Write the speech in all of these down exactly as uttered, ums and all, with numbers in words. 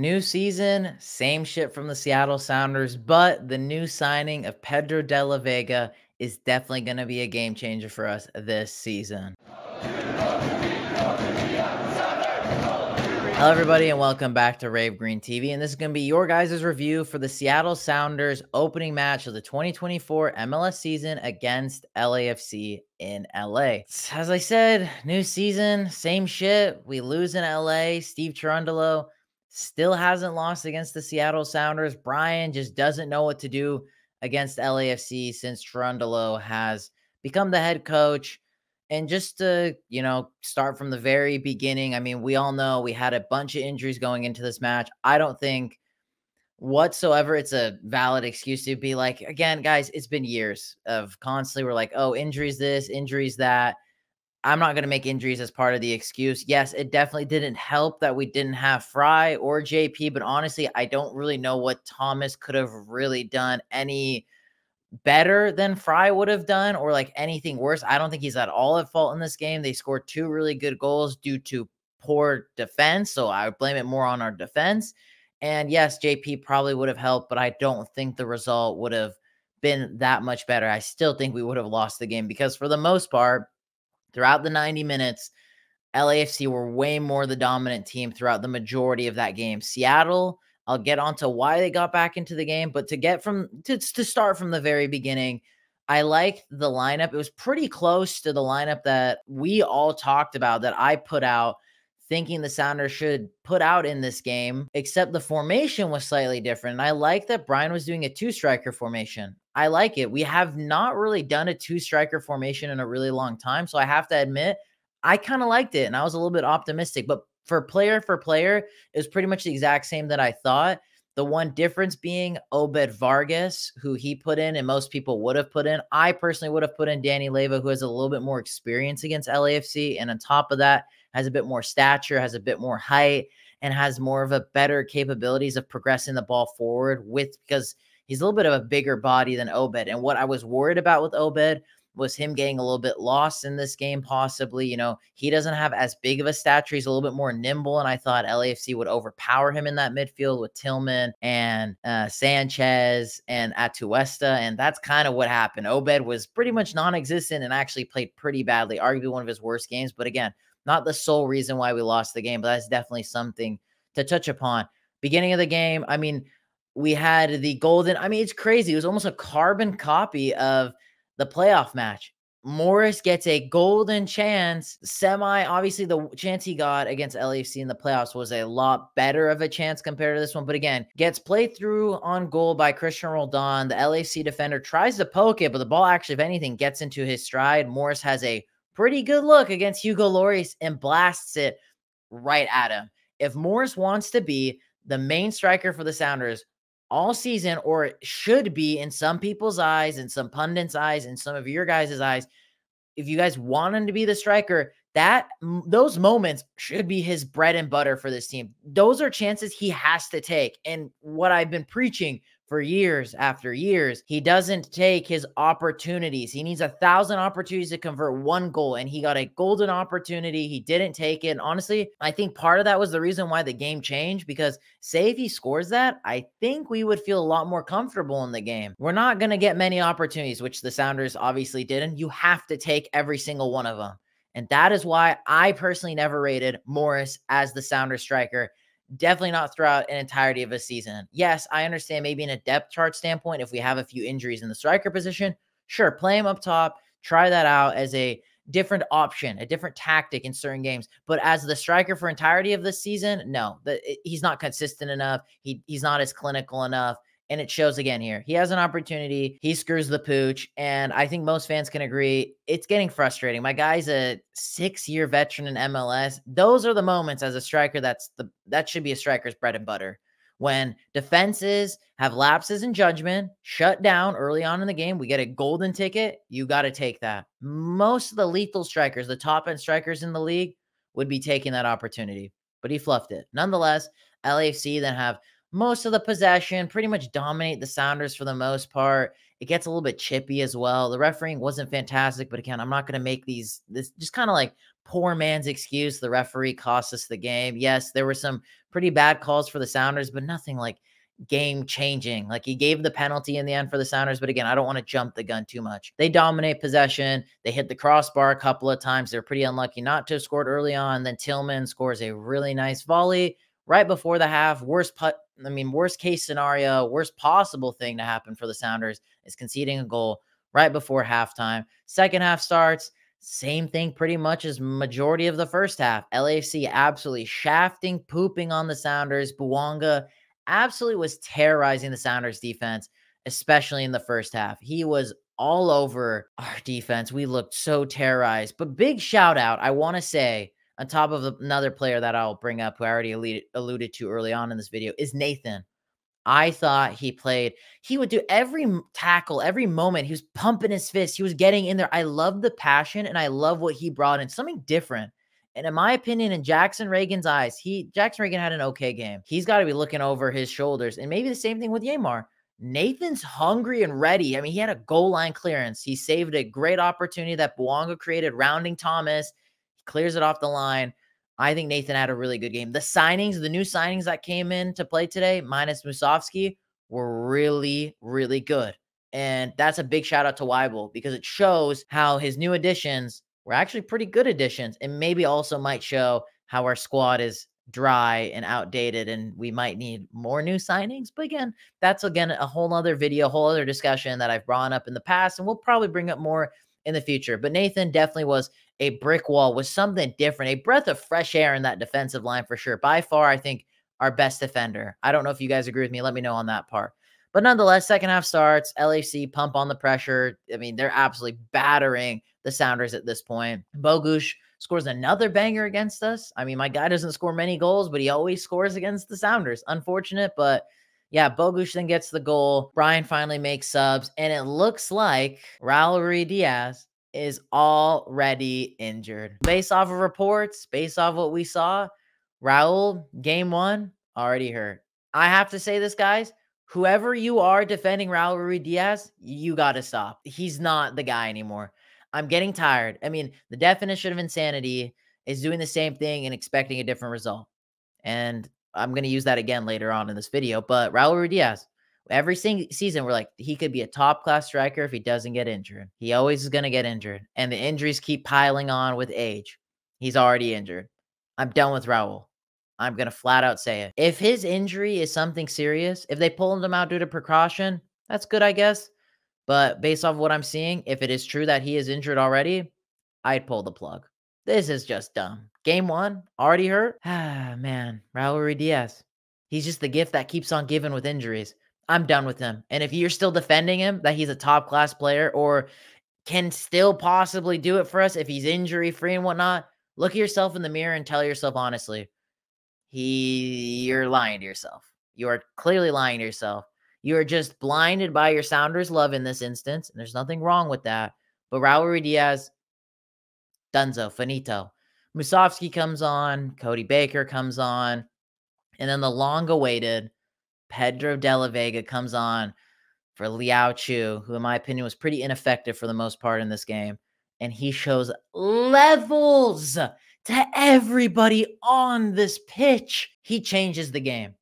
New season, same shit from the Seattle Sounders, but the new signing of Pedro De La Vega is definitely going to be a game changer for us this season. Hello everybody and welcome back to Rave Green T V, and this is going to be your guys' review for the Seattle Sounders opening match of the twenty twenty-four M L S season against L A F C in L A. As I said, new season, same shit. We lose in L A. Steve Cherundolo still hasn't lost against the Seattle Sounders. Brian just doesn't know what to do against L A F C since Cherundolo has become the head coach. And just to, you know, start from the very beginning, I mean, we all know we had a bunch of injuries going into this match. I don't think whatsoever it's a valid excuse to be like, again, guys, it's been years of constantly we're like, oh, injuries this, injuries that. I'm not going to make injuries as part of the excuse. Yes, it definitely didn't help that we didn't have Fry or J P, but honestly, I don't really know what Thomas could have really done any better than Fry would have done, or like anything worse. I don't think he's at all at fault in this game. They scored two really good goals due to poor defense, so I would blame it more on our defense. And yes, J P probably would have helped, but I don't think the result would have been that much better. I still think we would have lost the game because for the most part, throughout the ninety minutes, L A F C were way more the dominant team throughout the majority of that game. Seattle, I'll get on to why they got back into the game, but to get from to, to start from the very beginning, I liked the lineup. It was pretty close to the lineup that we all talked about that I put out thinking the Sounders should put out in this game, except the formation was slightly different. And I like that Brian was doing a two-striker formation. I like it. We have not really done a two-striker formation in a really long time, so I have to admit, I kind of liked it, and I was a little bit optimistic, but for player for player, it was pretty much the exact same that I thought. The one difference being Obed Vargas, who he put in and most people would have put in. I personally would have put in Danny Leyva, who has a little bit more experience against L A F C. And on top of that, has a bit more stature, has a bit more height, and has more of a better capabilities of progressing the ball forward with, because he's a little bit of a bigger body than Obed. And what I was worried about with Obed was him getting a little bit lost in this game, possibly. You know, he doesn't have as big of a stature. He's a little bit more nimble, and I thought L A F C would overpower him in that midfield with Tillman and uh, Sanchez and Atuesta, and that's kind of what happened. Obed was pretty much non-existent and actually played pretty badly, arguably one of his worst games, but again, not the sole reason why we lost the game, but that's definitely something to touch upon. Beginning of the game, I mean, we had the golden, I mean, it's crazy. It was almost a carbon copy of the playoff match. Morris gets a golden chance. Semi, obviously the chance he got against L A F C in the playoffs was a lot better of a chance compared to this one. But again, gets played through on goal by Christian Roldan. The L A F C defender tries to poke it, but the ball actually, if anything, gets into his stride. Morris has a pretty good look against Hugo Lloris and blasts it right at him. If Morris wants to be the main striker for the Sounders all season, or it should be in some people's eyes, in some pundits' eyes, in some of your guys' eyes, if you guys want him to be the striker, that those moments should be his bread and butter for this team. Those are chances he has to take. And what I've been preaching for years after years, he doesn't take his opportunities. He needs a thousand opportunities to convert one goal, and he got a golden opportunity. He didn't take it. And honestly, I think part of that was the reason why the game changed, because say if he scores that, I think we would feel a lot more comfortable in the game. We're not going to get many opportunities, which the Sounders obviously didn't. You have to take every single one of them. And that is why I personally never rated Morris as the Sounders striker. Definitely not throughout an entirety of a season. Yes, I understand maybe in a depth chart standpoint, if we have a few injuries in the striker position, sure, play him up top, try that out as a different option, a different tactic in certain games. But as the striker for entirety of this season, no, the, he's not consistent enough. He, he's not as clinical enough. And it shows again here. He has an opportunity. He screws the pooch. And I think most fans can agree it's getting frustrating. My guy's a six-year veteran in M L S. Those are the moments as a striker that's the that should be a striker's bread and butter. When defenses have lapses in judgment, shut down early on in the game, we get a golden ticket. You got to take that. Most of the lethal strikers, the top-end strikers in the league, would be taking that opportunity. But he fluffed it. Nonetheless, L A F C then have most of the possession, pretty much dominate the Sounders for the most part. It gets a little bit chippy as well. The refereeing wasn't fantastic, but again, I'm not going to make these, this just kind of like poor man's excuse. The referee cost us the game. Yes, there were some pretty bad calls for the Sounders, but nothing like game changing. Like, he gave the penalty in the end for the Sounders, but again, I don't want to jump the gun too much. They dominate possession. They hit the crossbar a couple of times. They're pretty unlucky not to have scored early on. Then Tillman scores a really nice volley right before the half. Worst putt, I mean, worst case scenario, worst possible thing to happen for the Sounders is conceding a goal right before halftime. Second half starts, same thing pretty much as majority of the first half. L A F C absolutely shafting, pooping on the Sounders. Bouanga absolutely was terrorizing the Sounders defense, especially in the first half. He was all over our defense. We looked so terrorized. But big shout out, I want to say, on top of another player that I'll bring up, who I already alluded to early on in this video, is Nathan. I thought he played, he would do every tackle, every moment. He was pumping his fist. He was getting in there. I love the passion, and I love what he brought in, something different. And in my opinion, in Jackson Reagan's eyes, he Jackson Reagan had an okay game. He's got to be looking over his shoulders. And maybe the same thing with Yamar. Nathan's hungry and ready. I mean, he had a goal line clearance. He saved a great opportunity that Bouanga created, rounding Thomas. Clears it off the line. I think Nathan had a really good game. The signings, the new signings that came in to play today, minus Musovsky, were really, really good. And that's a big shout out to Weibel, because it shows how his new additions were actually pretty good additions, and maybe also might show how our squad is dry and outdated and we might need more new signings. But again, that's again a whole other video, a whole other discussion that I've brought up in the past, and we'll probably bring up more in the future. But Nathan definitely was a brick wall, was something different, a breath of fresh air in that defensive line for sure. By far, I think, our best defender. I don't know if you guys agree with me. Let me know on that part. But nonetheless, second half starts, L A F C pump on the pressure. I mean, they're absolutely battering the Sounders at this point. Bogush scores another banger against us. I mean, my guy doesn't score many goals, but he always scores against the Sounders. Unfortunate, but yeah, Bogush then gets the goal. Brian finally makes subs, and it looks like Raúl Ruidíaz is already injured. Based off of reports, based off what we saw, Raúl, game one, already hurt. I have to say this, guys. Whoever you are defending Raúl Ruidíaz, you got to stop. He's not the guy anymore. I'm getting tired. I mean, the definition of insanity is doing the same thing and expecting a different result. And I'm going to use that again later on in this video, but Raúl Ruidíaz, every season we're like, he could be a top-class striker if he doesn't get injured. He always is going to get injured, and the injuries keep piling on with age. He's already injured. I'm done with Raúl. I'm going to flat-out say it. If his injury is something serious, if they pulled him out due to precaution, that's good, I guess. But based off of what I'm seeing, if it is true that he is injured already, I'd pull the plug. This is just dumb. Game one, already hurt. Ah, man, Raúl Ruidíaz. He's just the gift that keeps on giving with injuries. I'm done with him. And if you're still defending him, that he's a top-class player or can still possibly do it for us if he's injury-free and whatnot, look at yourself in the mirror and tell yourself honestly, he, you're lying to yourself. You are clearly lying to yourself. You are just blinded by your Sounders love in this instance, and there's nothing wrong with that. But Raúl Ruidíaz, dunzo, finito. Musovsky comes on, Cody Baker comes on, and then the long-awaited Pedro De La Vega comes on for Léo Chú, who in my opinion was pretty ineffective for the most part in this game. And he shows levels to everybody on this pitch. He changes the game.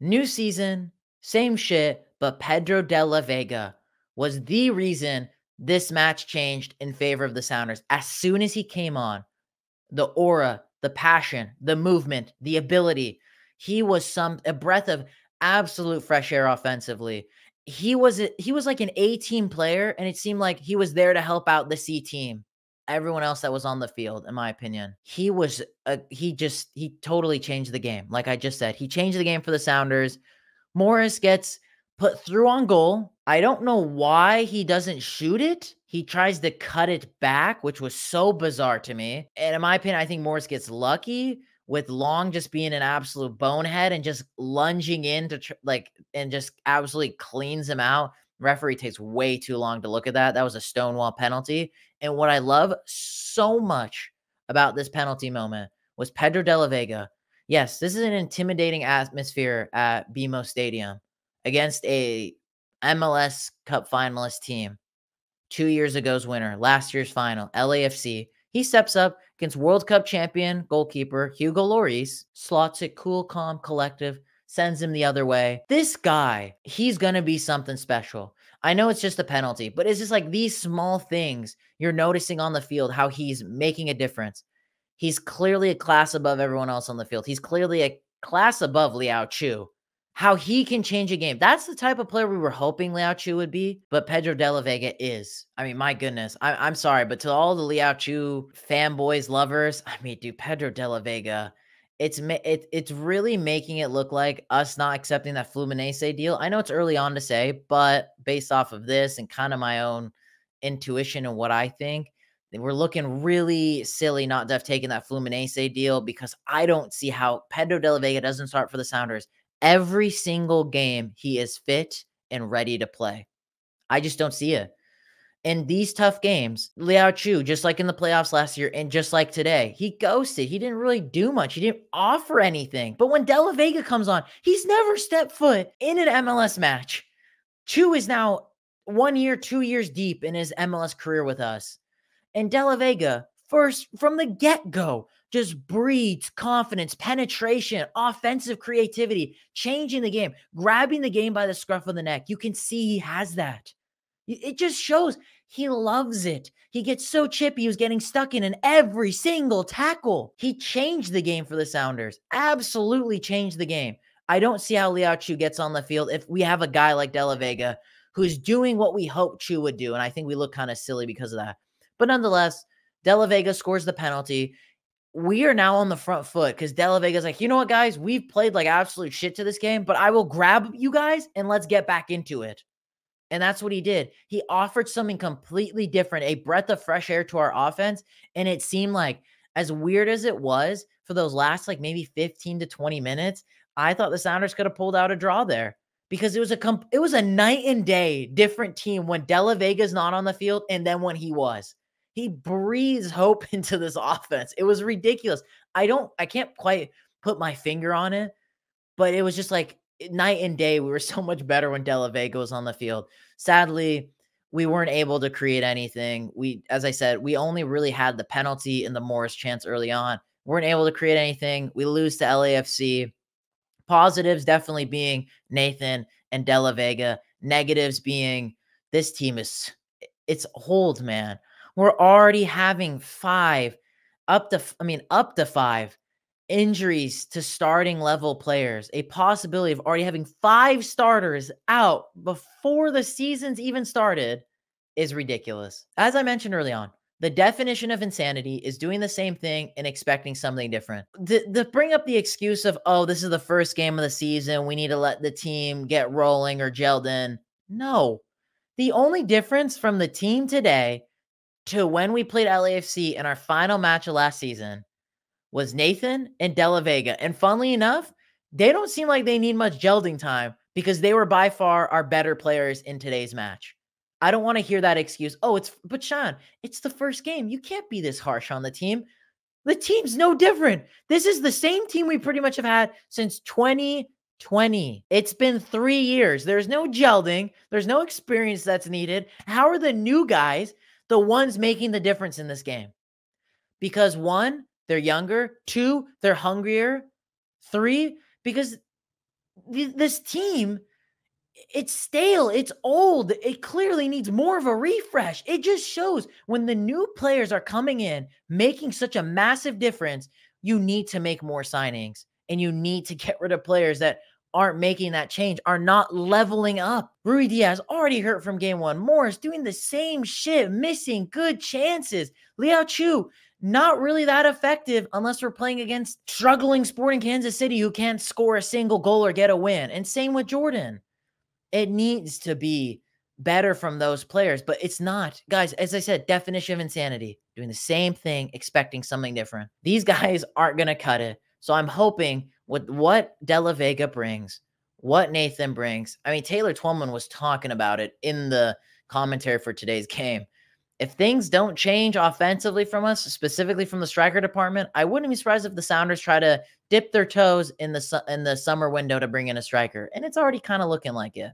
New season, same shit, but Pedro De La Vega was the reason this match changed in favor of the Sounders. As soon as he came on, the aura, the passion, the movement, the ability. He was some a breath of absolute fresh air offensively. He was a, he was like an A-team player, and it seemed like he was there to help out the C-team. Everyone else that was on the field, in my opinion. He was a, he just he totally changed the game. Like I just said, he changed the game for the Sounders. Morris gets put through on goal. I don't know why he doesn't shoot it. He tries to cut it back, which was so bizarre to me. And in my opinion, I think Morris gets lucky with Long just being an absolute bonehead and just lunging in to tr like, and just absolutely cleans him out. Referee takes way too long to look at that. That was a stonewall penalty. And what I love so much about this penalty moment was Pedro De La Vega. Yes, this is an intimidating atmosphere at B M O Stadium against a M L S Cup finalist team, two years ago's winner, last year's final, L A F C. He steps up against World Cup champion goalkeeper Hugo Lloris, slots it cool, calm, collective, sends him the other way. This guy, he's going to be something special. I know it's just a penalty, but it's just like these small things you're noticing on the field, how he's making a difference. He's clearly a class above everyone else on the field. He's clearly a class above Léo Chú. How he can change a game. That's the type of player we were hoping Léo Chú would be, but Pedro De La Vega is. I mean, my goodness. I, I'm sorry, but to all the Léo Chú fanboys, lovers, I mean, dude, Pedro De La Vega, it's, it, it's really making it look like us not accepting that Fluminense deal. I know it's early on to say, but based off of this and kind of my own intuition and what I think, we're looking really silly not to have taken that Fluminense deal, because I don't see how Pedro De La Vega doesn't start for the Sounders. Every single game, he is fit and ready to play. I just don't see it. In these tough games, Léo Chú, just like in the playoffs last year and just like today, he ghosted. He didn't really do much. He didn't offer anything. But when De La Vega comes on, he's never stepped foot in an M L S match. Chú is now one year, two years deep in his M L S career with us. And De La Vega, first, from the get-go, just breeds confidence, penetration, offensive creativity, changing the game, grabbing the game by the scruff of the neck. You can see he has that. It just shows he loves it. He gets so chippy. He was getting stuck in in every single tackle. He changed the game for the Sounders. Absolutely changed the game. I don't see how Léo Chú gets on the field if we have a guy like De La Vega who's doing what we hoped Chú would do. And I think we look kind of silly because of that. But nonetheless, De La Vega scores the penalty. We are now on the front foot because De La Vega's like, you know what, guys? We've played like absolute shit to this game, but I will grab you guys and let's get back into it. And that's what he did. He offered something completely different, a breath of fresh air to our offense. And it seemed like, as weird as it was for those last like maybe fifteen to twenty minutes, I thought the Sounders could have pulled out a draw there, because it was a comp it was a night and day different team when De La Vega's not on the field and then when he was. He breathes hope into this offense. It was ridiculous. I don't, I can't quite put my finger on it, but it was just like night and day. We were so much better when De La Vega was on the field. Sadly, we weren't able to create anything. We, as I said, we only really had the penalty and the Morris chance early on. We weren't able to create anything. We lose to L A F C. Positives definitely being Nathan and De La Vega. Negatives being this team is, it's old, man. We're already having five, up to, I mean, up to five injuries to starting level players. A possibility of already having five starters out before the season's even started is ridiculous. As I mentioned early on, the definition of insanity is doing the same thing and expecting something different. The, the bring up the excuse of, oh, this is the first game of the season, we need to let the team get rolling or gelled in. No. The only difference from the team today to when we played L A F C in our final match of last season was Nathan and De La Vega. And funnily enough, they don't seem like they need much gelding time, because they were by far our better players in today's match. I don't want to hear that excuse. Oh, it's, but Sean, it's the first game. You can't be this harsh on the team. The team's no different. This is the same team we pretty much have had since twenty twenty. It's been three years. There's no gelding. There's no experience that's needed. How are the new guys the ones making the difference in this game? Because one, they're younger. Two, they're hungrier. Three, because th this team, it's stale. It's old. It clearly needs more of a refresh. It just shows when the new players are coming in, making such a massive difference, you need to make more signings and you need to get rid of players that aren't making that change, are not leveling up. Ruidíaz already hurt from game one. Morris doing the same shit, missing good chances. Léo Chú, not really that effective unless we're playing against struggling Sporting Kansas City who can't score a single goal or get a win. And same with Jordan. It needs to be better from those players, but it's not. Guys, as I said, definition of insanity. Doing the same thing, expecting something different. These guys aren't going to cut it. So I'm hoping with what De La Vega brings, what Nathan brings. I mean, Taylor Twelman was talking about it in the commentary for today's game. If things don't change offensively from us, specifically from the striker department, I wouldn't be surprised if the Sounders try to dip their toes in the, in the summer window to bring in a striker. And it's already kind of looking like it.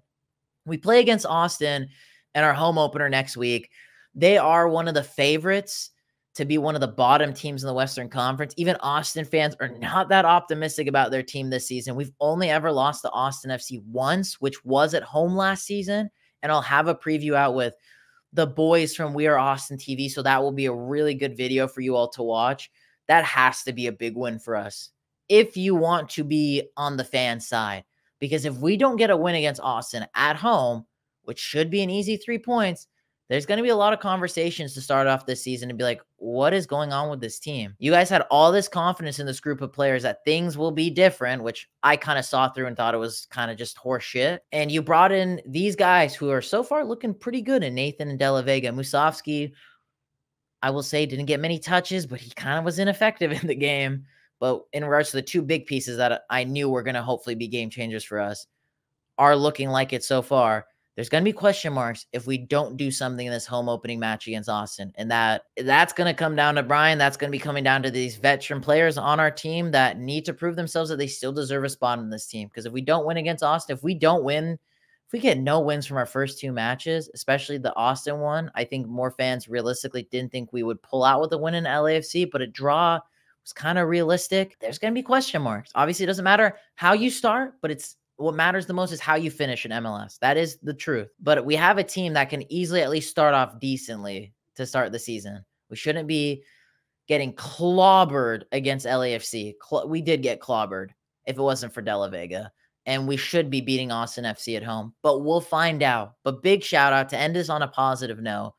We play against Austin at our home opener next week. They are one of the favorites to be one of the bottom teams in the Western Conference. Even Austin fans are not that optimistic about their team this season. We've only ever lost to Austin F C once, which was at home last season. And I'll have a preview out with the boys from We Are Austin T V. So that will be a really good video for you all to watch. That has to be a big win for us if you want to be on the fan side. Because if we don't get a win against Austin at home, which should be an easy three points, there's going to be a lot of conversations to start off this season and be like, what is going on with this team? You guys had all this confidence in this group of players that things will be different, which I kind of saw through and thought it was kind of just horse shit. And you brought in these guys who are so far looking pretty good in Nathan and De La Vega. Musovsky, I will say, didn't get many touches, but he kind of was ineffective in the game. But in regards to the two big pieces that I knew were going to hopefully be game changers for us are looking like it so far. There's going to be question marks if we don't do something in this home opening match against Austin. And that that's going to come down to Brian. That's going to be coming down to these veteran players on our team that need to prove themselves that they still deserve a spot in this team. Because if we don't win against Austin, if we don't win, if we get no wins from our first two matches, especially the Austin one, I think more fans realistically didn't think we would pull out with a win in L A F C, but a draw was kind of realistic. There's going to be question marks. Obviously, it doesn't matter how you start, but it's what matters the most is how you finish in M L S. That is the truth. But we have a team that can easily at least start off decently to start the season. We shouldn't be getting clobbered against L A F C. Cl we did get clobbered if it wasn't for De La Vega. And we should be beating Austin F C at home. But we'll find out. But big shout out to end this on a positive note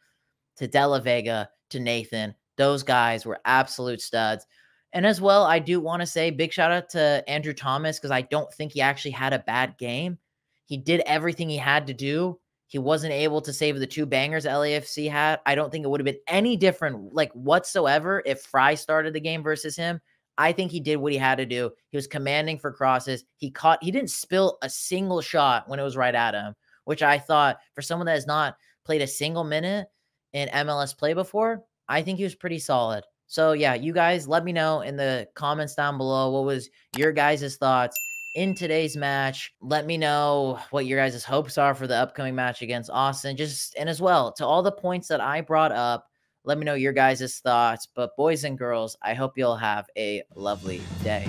to De La Vega, to Nathan. Those guys were absolute studs. And as well, I do want to say big shout out to Andrew Thomas because I don't think he actually had a bad game. He did everything he had to do. He wasn't able to save the two bangers L A F C had. I don't think it would have been any different like whatsoever if Fry started the game versus him. I think he did what he had to do. He was commanding for crosses. He caught, he didn't spill a single shot when it was right at him, which I thought for someone that has not played a single minute in M L S play before, I think he was pretty solid. So, yeah, you guys, let me know in the comments down below what was your guys' thoughts in today's match. Let me know what your guys' hopes are for the upcoming match against Austin. Just and as well, to all the points that I brought up, let me know your guys' thoughts. But, boys and girls, I hope you'll have a lovely day.